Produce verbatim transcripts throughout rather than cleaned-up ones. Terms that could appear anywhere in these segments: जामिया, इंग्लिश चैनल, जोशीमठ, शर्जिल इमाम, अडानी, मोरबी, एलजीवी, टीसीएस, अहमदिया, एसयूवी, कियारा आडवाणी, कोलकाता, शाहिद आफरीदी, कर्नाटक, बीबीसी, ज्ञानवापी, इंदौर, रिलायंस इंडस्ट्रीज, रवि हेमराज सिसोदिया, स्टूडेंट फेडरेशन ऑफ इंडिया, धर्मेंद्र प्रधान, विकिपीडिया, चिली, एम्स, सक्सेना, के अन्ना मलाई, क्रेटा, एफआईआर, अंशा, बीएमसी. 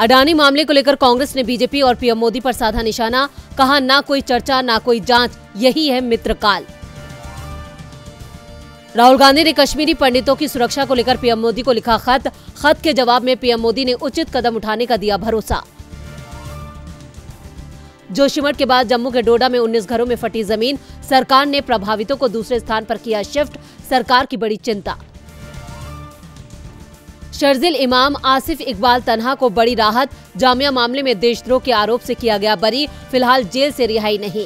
अडानी मामले को लेकर कांग्रेस ने बीजेपी और पीएम मोदी पर साधा निशाना, कहा ना कोई चर्चा ना कोई जांच, यही है मित्रकाल। राहुल गांधी ने कश्मीरी पंडितों की सुरक्षा को लेकर पीएम मोदी को लिखा खत, खत के जवाब में पीएम मोदी ने उचित कदम उठाने का दिया भरोसा। जोशीमठ के बाद जम्मू के डोडा में उन्नीस घरों में फटी जमीन, सरकार ने प्रभावितों को दूसरे स्थान पर किया शिफ्ट, सरकार की बड़ी चिंता। शर्जिल इमाम आसिफ इकबाल तन्हा को बड़ी राहत, जामिया मामले में देशद्रोह के आरोप से किया गया बरी, फिलहाल जेल से रिहाई नहीं।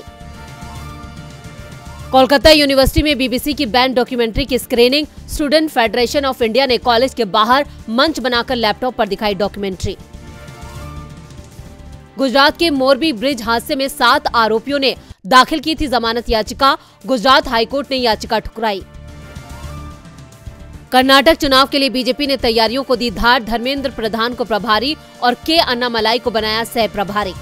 कोलकाता यूनिवर्सिटी में बीबीसी की बैंड डॉक्यूमेंट्री की screening, स्टूडेंट फेडरेशन ऑफ इंडिया ने कॉलेज के बाहर मंच बनाकर लैपटॉप पर दिखाई डॉक्यूमेंट्री। गुजरात के मोरबी ब्रिज हादसे में सात आरोपियों ने दाखिल की थी जमानत याचिका, गुजरात हाईकोर्ट ने याचिका ठुकराई। कर्नाटक चुनाव के लिए बीजेपी ने तैयारियों को दी धार, धर्मेंद्र प्रधान को प्रभारी और के अन्ना मलाई को बनाया सह प्रभारी।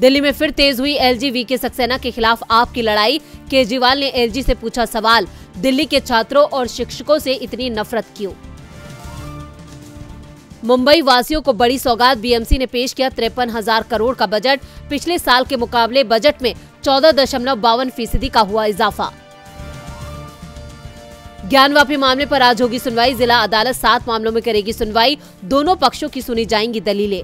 दिल्ली में फिर तेज हुई एलजीवी के सक्सेना के खिलाफ आपकी लड़ाई, केजरीवाल ने एलजी से पूछा सवाल, दिल्ली के छात्रों और शिक्षकों से इतनी नफरत क्यों। मुंबई वासियों को बड़ी सौगात, बीएमसी ने पेश किया तिरपन हजार करोड़ का बजट, पिछले साल के मुकाबले बजट में चौदह दशमलव बावन फीसदी का हुआ इजाफा। ज्ञानवापी मामले पर आज होगी सुनवाई, जिला अदालत सात मामलों में करेगी सुनवाई, दोनों पक्षों की सुनी जाएंगी दलीलें।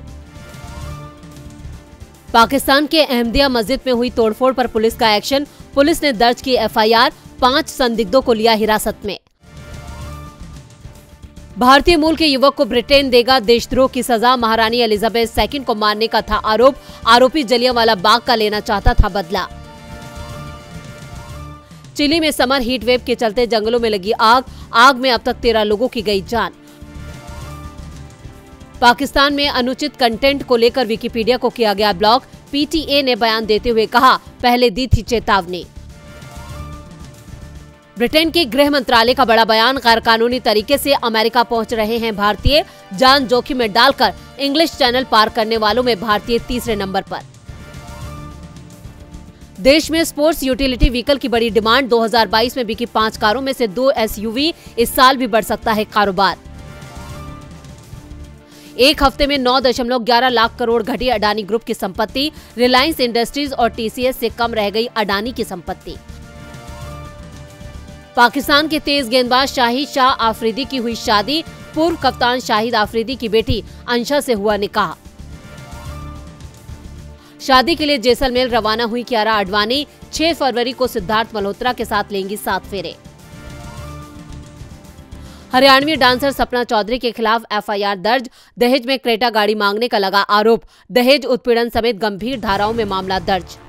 पाकिस्तान के अहमदिया मस्जिद में हुई तोड़फोड़ पर पुलिस का एक्शन, पुलिस ने दर्ज की एफआईआर, पांच संदिग्धों को लिया हिरासत में। भारतीय मूल के युवक को ब्रिटेन देगा देशद्रोह की सजा, महारानी एलिजाबेथ सेकेंड को मारने का था आरोप, आरोपी जलियावाला बाग का लेना चाहता था बदला। चिली में समर हीटवेव के चलते जंगलों में लगी आग, आग में अब तक तेरह लोगों की गई जान। पाकिस्तान में अनुचित कंटेंट को लेकर विकिपीडिया को किया गया ब्लॉक, पीटीए ने बयान देते हुए कहा पहले दी थी चेतावनी। ब्रिटेन के गृह मंत्रालय का बड़ा बयान, गैरकानूनी तरीके से अमेरिका पहुंच रहे हैं भारतीय, जान जोखिम में डालकर इंग्लिश चैनल पार करने वालों में भारतीय तीसरे नंबर पर। देश में स्पोर्ट्स यूटिलिटी व्हीकल की बड़ी डिमांड, दो हजार बाईस में बिकी पांच कारों में से दो एसयूवी, इस साल भी बढ़ सकता है कारोबार। एक हफ्ते में नौ दशमलव ग्यारह लाख करोड़ घटी अडानी ग्रुप की संपत्ति, रिलायंस इंडस्ट्रीज और टीसीएस से कम रह गई अडानी की संपत्ति। पाकिस्तान के तेज गेंदबाज शाहिद आफरीदी की हुई शादी, पूर्व कप्तान शाहिद आफरीदी की बेटी अंशा से हुआ निकाह। शादी के लिए जैसलमेर रवाना हुई कियारा आडवाणी, छह फरवरी को सिद्धार्थ मल्होत्रा के साथ लेंगी सात फेरे। हरियाणवी डांसर सपना चौधरी के खिलाफ एफआईआर दर्ज, दहेज में क्रेटा गाड़ी मांगने का लगा आरोप, दहेज उत्पीड़न समेत गंभीर धाराओं में मामला दर्ज।